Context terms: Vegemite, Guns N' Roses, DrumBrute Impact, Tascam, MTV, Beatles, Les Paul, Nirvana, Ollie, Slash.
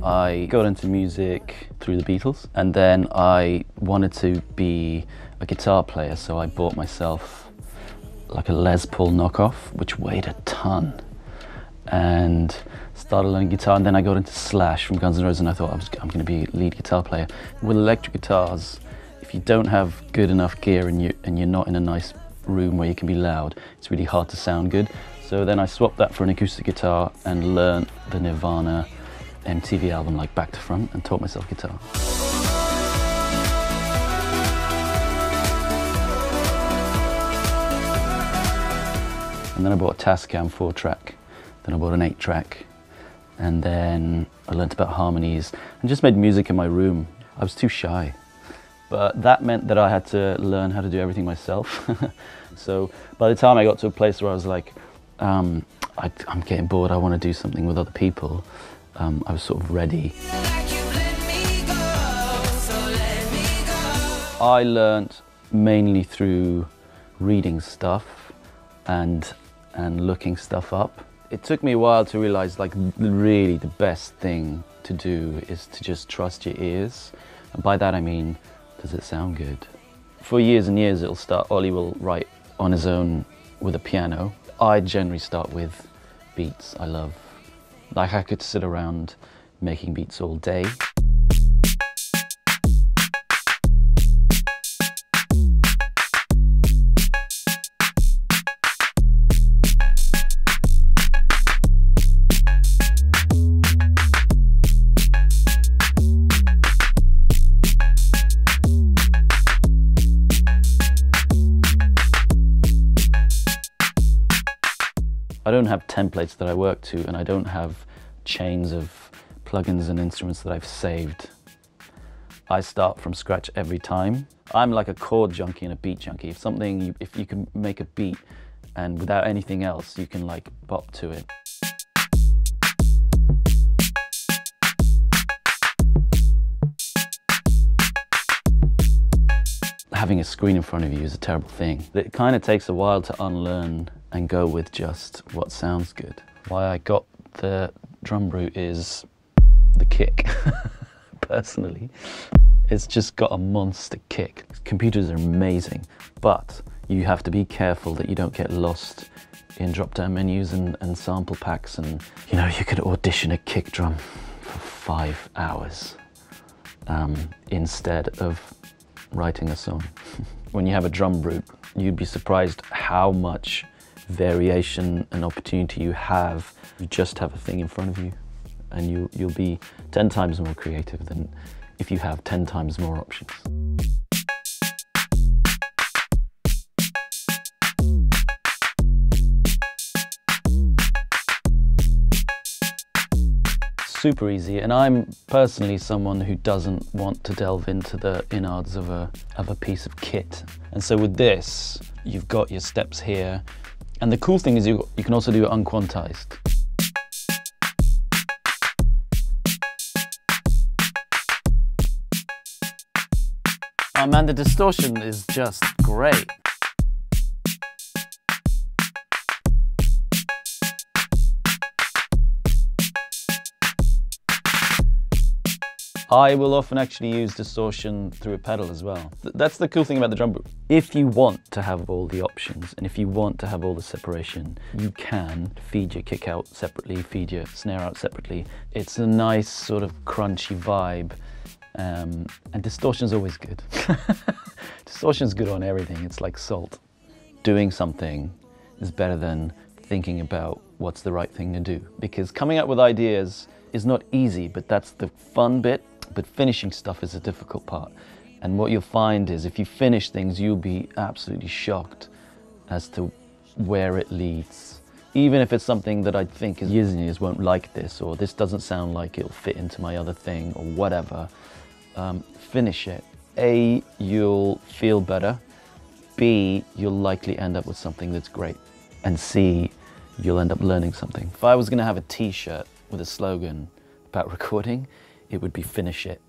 I got into music through the Beatles, and then I wanted to be a guitar player, so I bought myself like a Les Paul knockoff, which weighed a ton, and started learning guitar. And then I got into Slash from Guns N' Roses, and I thought I'm going to be a lead guitar player. With electric guitars, if you don't have good enough gear and you're not in a nice room where you can be loud, it's really hard to sound good. So then I swapped that for an acoustic guitar and learned the Nirvana MTV album like back to front and taught myself guitar. And then I bought a Tascam 4-track, then I bought an 8-track, and then I learnt about harmonies and just made music in my room. I was too shy. But that meant that I had to learn how to do everything myself. So by the time I got to a place where I was like, I'm getting bored, I want to do something with other people, I was sort of ready. I learnt mainly through reading stuff and looking stuff up. It took me a while to realise, like, really the best thing to do is to just trust your ears. And by that I mean, does it sound good? For years and years, Ollie will write on his own with a piano. I generally start with beats I love. Like, I could sit around making beats all day. I don't have templates that I work to, and I don't have chains of plugins and instruments that I've saved. I start from scratch every time. I'm like a chord junkie and a beat junkie. If you can make a beat and without anything else, you can like bop to it. Having a screen in front of you is a terrible thing. It kind of takes a while to unlearn and go with just what sounds good. Why I got the DrumBrute is the kick, personally. It's just got a monster kick. Computers are amazing, but you have to be careful that you don't get lost in drop-down menus and sample packs, and you know, you could audition a kick drum for 5 hours instead of writing a song. When you have a DrumBrute, you'd be surprised how much variation and opportunity you have. You just have a thing in front of you, and you'll be 10 times more creative than if you have 10 times more options. Super easy, and I'm personally someone who doesn't want to delve into the innards of a piece of kit. And so with this, you've got your steps here, and the cool thing is you can also do it unquantized. Oh man, the distortion is just great. I will often actually use distortion through a pedal as well. That's the cool thing about the DrumBrute. If you want to have all the options, and if you want to have all the separation, you can feed your kick out separately, feed your snare out separately. It's a nice sort of crunchy vibe, and distortion's always good. Distortion's good on everything, it's like salt. Doing something is better than thinking about what's the right thing to do, because coming up with ideas is not easy, but that's the fun bit. But finishing stuff is a difficult part. And what you'll find is if you finish things, you'll be absolutely shocked as to where it leads. Even if it's something that I think is years and years won't like this, or this doesn't sound like it'll fit into my other thing, or whatever, finish it. A, you'll feel better. B, you'll likely end up with something that's great. And C, you'll end up learning something. If I was gonna have a t-shirt with a slogan about recording, it would be finish it.